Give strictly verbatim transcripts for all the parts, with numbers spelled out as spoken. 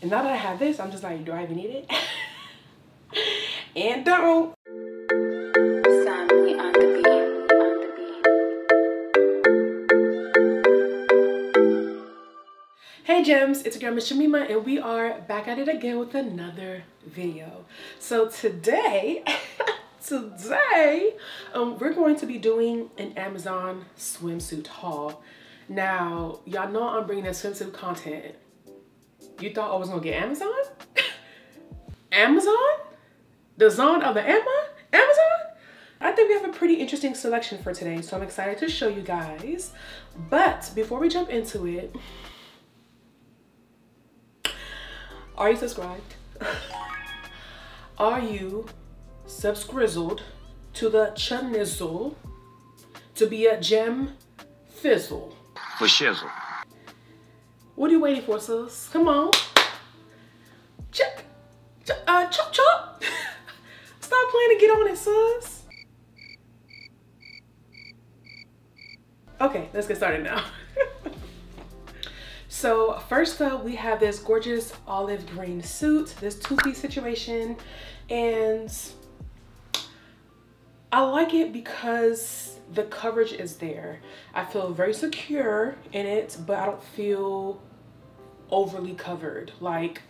And now that I have this, I'm just like, do I even need it? And don't. Hey gems, it's your girl MissJemima, and we are back at it again with another video. So today, today, um, we're going to be doing an Amazon swimsuit haul. Now, y'all know I'm bringing that swimsuit content. You thought I was gonna get Amazon? Amazon? The zone of the Emma? Amazon? I think we have a pretty interesting selection for today, so I'm excited to show you guys. But before we jump into it, are you subscribed? Are you subscrizzled to the chanizzle to be a gem fizzle? For shizzle. What are you waiting for, sis? Come on. Check. Ch uh, chop, chop. Stop playing and get on it, sis. Okay, let's get started now. So first up, we have this gorgeous olive green suit, this two-piece situation. And I like it because the coverage is there. I feel very secure in it, but I don't feel overly covered. Like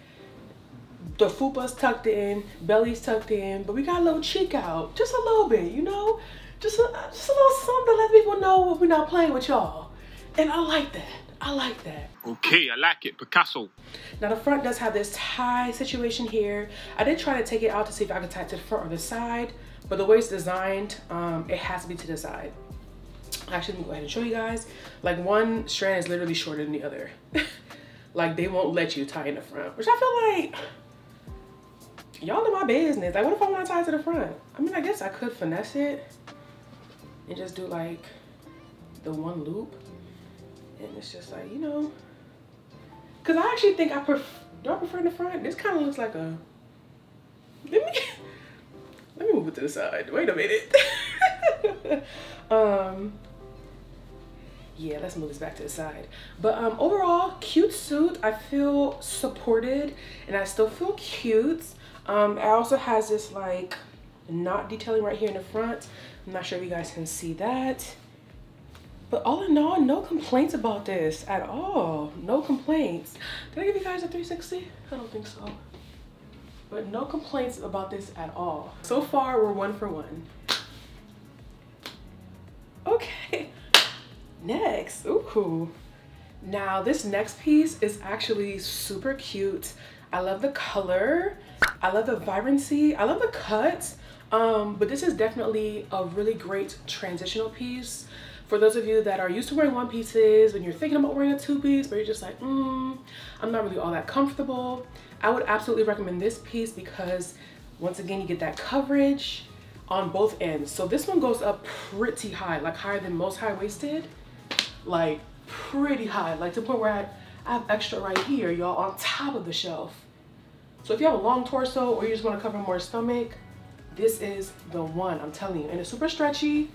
the fupa's tucked in, belly's tucked in, but we got a little cheek out, just a little bit, you know? Just a, just a little something to let people know when we're not playing with y'all. And I like that. I like that. Okay, I like it, Picasso. Now the front does have this tie situation here. I did try to take it out to see if I could tie it to the front or the side, but the way it's designed, um, it has to be to the side. Actually, let me go ahead and show you guys. Like one strand is literally shorter than the other. Like they won't let you tie in the front, which I feel like, y'all know my business. Like what if I want to tie it to the front? I mean, I guess I could finesse it and just do like the one loop. And it's just like, you know, because I actually think I prefer, do I prefer in the front? This kind of looks like a, let me, let me move it to the side. Wait a minute. um, yeah, let's move this back to the side. But um, overall, cute suit. I feel supported and I still feel cute. Um, it also has this like knot detailing right here in the front. I'm not sure if you guys can see that. But all in all, no complaints about this at all. No complaints. Did I give you guys a three sixty? I don't think so. But no complaints about this at all. So far, we're one for one. Okay, next. Ooh. Now this next piece is actually super cute. I love the color. I love the vibrancy. I love the cuts. Um, but this is definitely a really great transitional piece. For those of you that are used to wearing one pieces, when you're thinking about wearing a two piece, but you're just like, mm, I'm not really all that comfortable, I would absolutely recommend this piece because once again, you get that coverage on both ends. So this one goes up pretty high, like higher than most high waisted, like pretty high, like to the point where I, I have extra right here, y'all, on top of the shelf. So if you have a long torso or you just wanna cover more stomach, this is the one, I'm telling you. And it's super stretchy,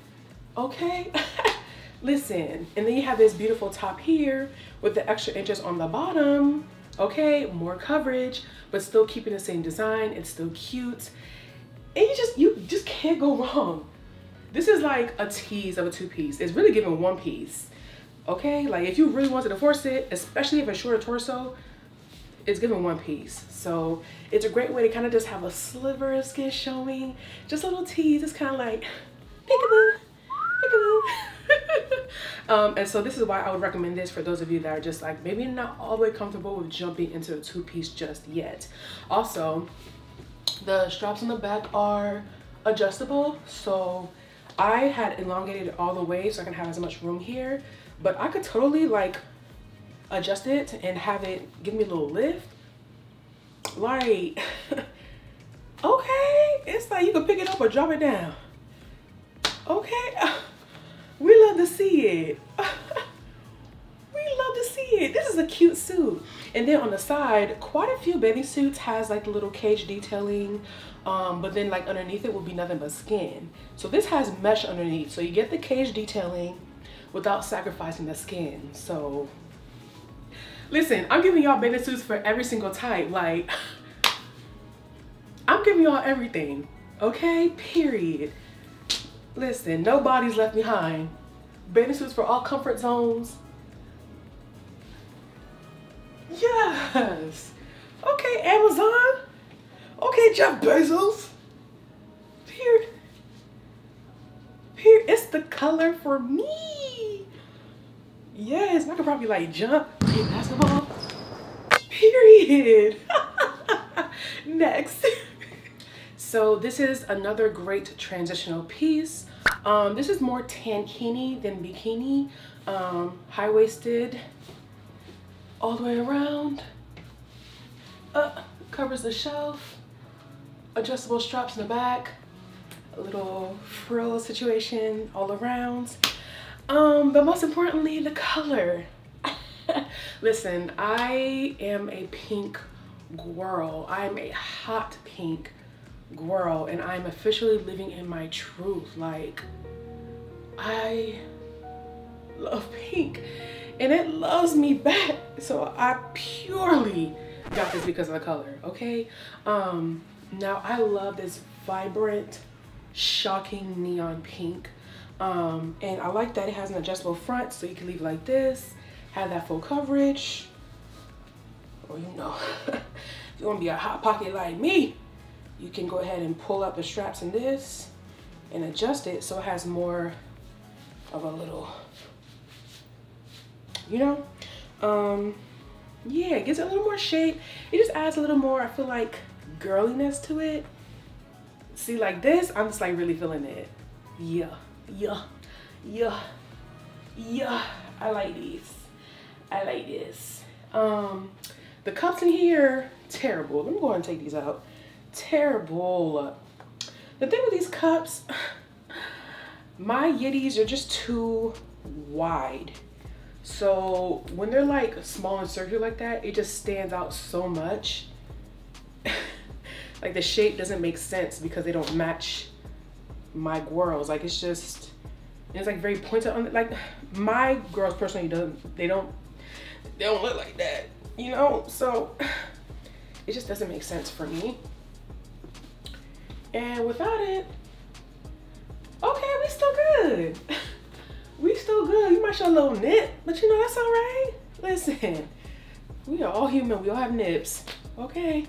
okay? Listen, and then you have this beautiful top here with the extra inches on the bottom. Okay, more coverage, but still keeping the same design. It's still cute. And you just, you just can't go wrong. This is like a tease of a two piece. It's really giving one piece. Okay, like if you really wanted to force it, especially if a shorter torso, it's giving one piece. So it's a great way to kind of just have a sliver of skin showing. Just a little tease. It's kind of like, peekaboo, peekaboo. Um, and so this is why I would recommend this for those of you that are just like maybe not all the way comfortable with jumping into a two-piece just yet. Also, the straps on the back are adjustable, so I had elongated it all the way so I can have as much room here, but I could totally like adjust it and have it give me a little lift, like okay, it's like you can pick it up or drop it down, okay. We love to see it. We love to see it. This is a cute suit. And then on the side, quite a few bathing suits has like the little cage detailing, um, but then like underneath it will be nothing but skin. So this has mesh underneath. So you get the cage detailing without sacrificing the skin. So Listen, I'm giving y'all benefits for every single type. Like, I'm giving y'all everything, okay? Period. Listen, nobody's left behind. Bathing suits for all comfort zones. Yes. Okay, Amazon. Okay, Jeff Bezos. Here. Here, it's the color for me. Yes, I could probably like jump, play basketball. Period. Next. So this is another great transitional piece. Um, this is more tankini than bikini, um, high-waisted, all the way around, uh, covers the shelf, adjustable straps in the back, a little frill situation all around, um, but most importantly, the color. Listen, I am a pink girl. I'm a hot pink girl, and I'm officially living in my truth. Like, I love pink and it loves me back, so I purely got this because of the color, okay? Um now I love this vibrant, shocking neon pink, um and I like that it has an adjustable front, so you can leave like this, have that full coverage, or you know, if you want to be a hot pocket like me, you can go ahead and pull up the straps in this and adjust it so it has more of a little, you know, um, yeah, it gives it a little more shape. It just adds a little more, I feel like, girliness to it. See, like this, I'm just like really feeling it. Yeah, yeah, yeah, yeah. I like these. I like this. Um, the cups in here, terrible. Let me go ahead and take these out. Terrible. The thing with these cups, my yiddies are just too wide, so when they're like small and circular like that, it just stands out so much. Like the shape doesn't make sense because they don't match my girls. Like, it's just, it's like very pointed on the, like my girls personally doesn't, they don't they don't look like that, you know, so it just doesn't make sense for me. And without it, okay, we still good. We still good. You might show a little nip, but you know, that's all right. Listen, we are all human. We all have nips, okay?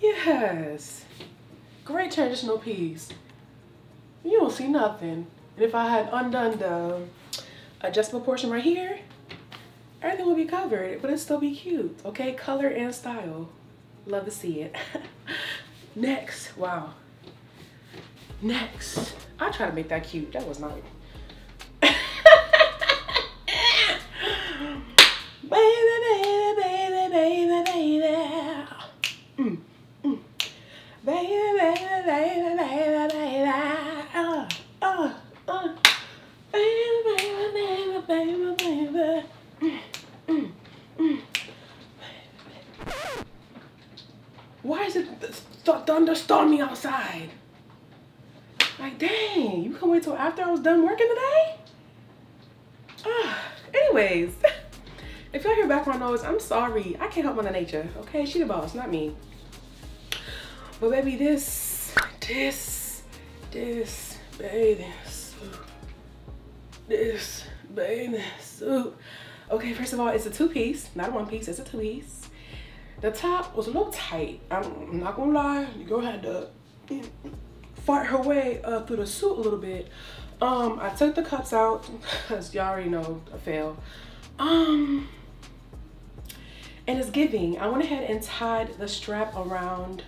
Yes. Great transitional piece. You don't see nothing. And if I had undone the adjustable portion right here, everything will be covered, but it'll still be cute, okay? Color and style. Love to see it. Next, wow. Next, I try to make that cute. That was not. Baby, baby, baby, baby, baby. Mm, mm. Baby, baby, baby, baby, baby. Uh, uh, uh. Baby, baby, baby, baby, baby. Mm, mm, mm. Why is it th th thunderstorming outside? Like, dang, you can wait till after I was done working today? Ah, anyways, if y'all hear background noise, I'm sorry. I can't help Mother Nature, okay? She the boss, not me. But baby, this, this, this bathing suit, this bathing suit. Okay, first of all, it's a two-piece, not a one-piece, it's a two-piece. The top was a little tight, I'm not gonna lie. The girl had to fight her way uh, through the suit a little bit. Um, I took the cups out, because y'all already know I failed. Um, and it's giving. I went ahead and tied the strap around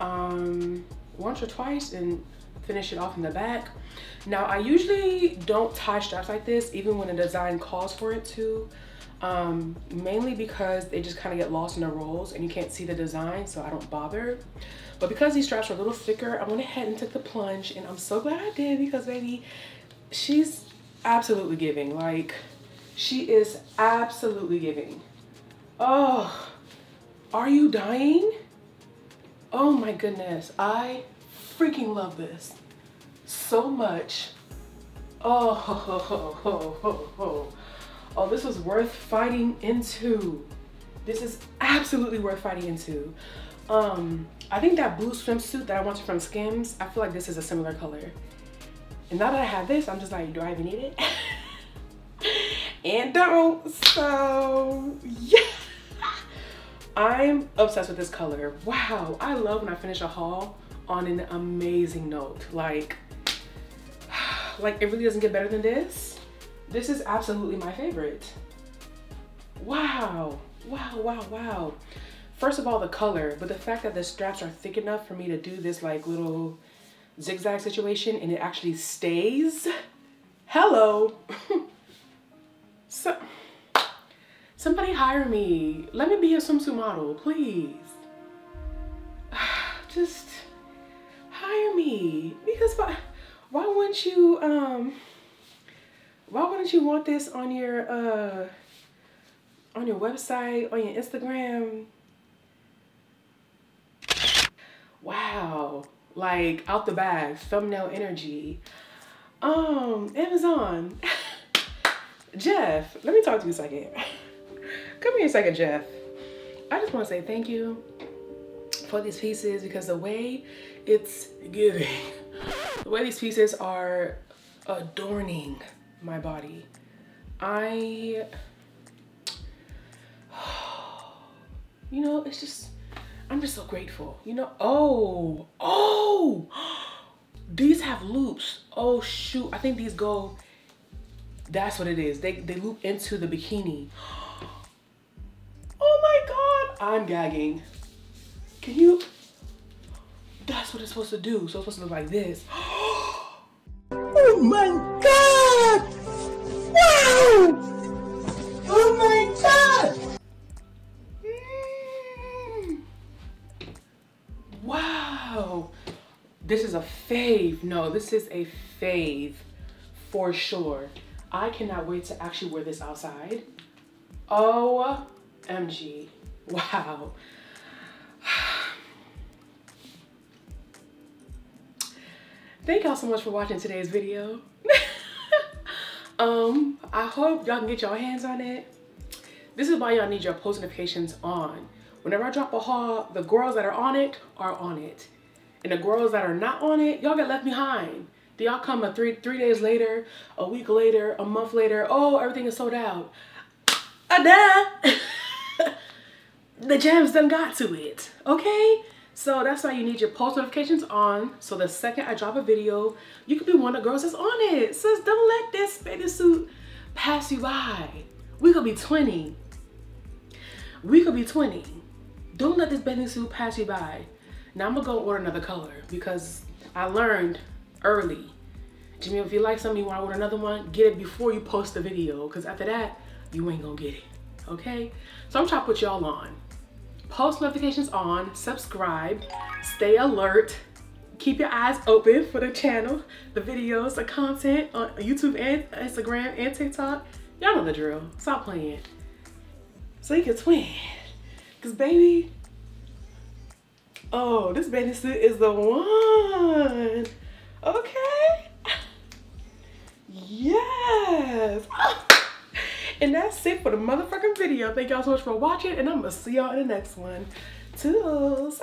um, once or twice and finish it off in the back. Now, I usually don't tie straps like this, even when the design calls for it to, um, mainly because they just kind of get lost in the rolls and you can't see the design, so I don't bother. But because these straps are a little thicker, I went ahead and took the plunge, and I'm so glad I did, because baby, she's absolutely giving. Like, she is absolutely giving. Oh, are you dying? Oh my goodness, I freaking love this so much. Oh, ho, ho, ho, ho, ho. Oh, this was worth fighting into. This is absolutely worth fighting into. Um, I think that blue swimsuit that I wanted from Skims, I feel like this is a similar color. And now that I have this, I'm just like, do I even need it? And don't. So, yeah. I'm obsessed with this color. Wow, I love when I finish a haul on an amazing note. Like, like it really doesn't get better than this. This is absolutely my favorite. Wow, wow, wow, wow. First of all, the color, but the fact that the straps are thick enough for me to do this like little zigzag situation and it actually stays. Hello. So, somebody hire me. Let me be a swimsuit model, please. Just hire me, because why, why wouldn't you, um, why wouldn't you want this on your, uh, on your website, on your Instagram? Wow, like out the bag, thumbnail energy. Um, Amazon. Jeff, let me talk to you a second. Come here a second, Jeff. I just want to say thank you for these pieces, because the way it's giving, the way these pieces are adorning my body. I, you know, it's just, I'm just so grateful, you know. Oh, oh, these have loops. Oh shoot, I think these go, that's what it is. They, they loop into the bikini. Oh my God, I'm gagging. Can you, that's what it's supposed to do. So it's supposed to look like this. Oh my God, wow, oh my God. Wow, this is a fave. No, this is a fave for sure. I cannot wait to actually wear this outside. O M G, wow. Thank y'all so much for watching today's video. um, I hope y'all can get y'all hands on it. This is why y'all need your post notifications on. Whenever I drop a haul, the girls that are on it are on it. And the girls that are not on it, y'all get left behind. Do y'all come a three, three days later, a week later, a month later, oh, everything is sold out. Ah, the jams done got to it, okay? So that's why you need your post notifications on, so the second I drop a video, you can be one of the girls that's on it. Sis, don't let this bathing suit pass you by. We could be twenty. We could be twenty. Don't let this bathing suit pass you by. Now I'm gonna go order another color, because I learned early. Jimmy, if you like something, you wanna order another one, get it before you post the video, because after that, you ain't gonna get it, okay? So I'm trying to put y'all on. Post notifications on, subscribe, stay alert, keep your eyes open for the channel, the videos, the content on YouTube and Instagram and TikTok. Y'all know the drill, stop playing. So you can twin, cause baby, oh, this bathing suit is the one. Okay. Yes. And that's it for the motherfucking video. Thank y'all so much for watching, and I'm gonna see y'all in the next one. Toodles.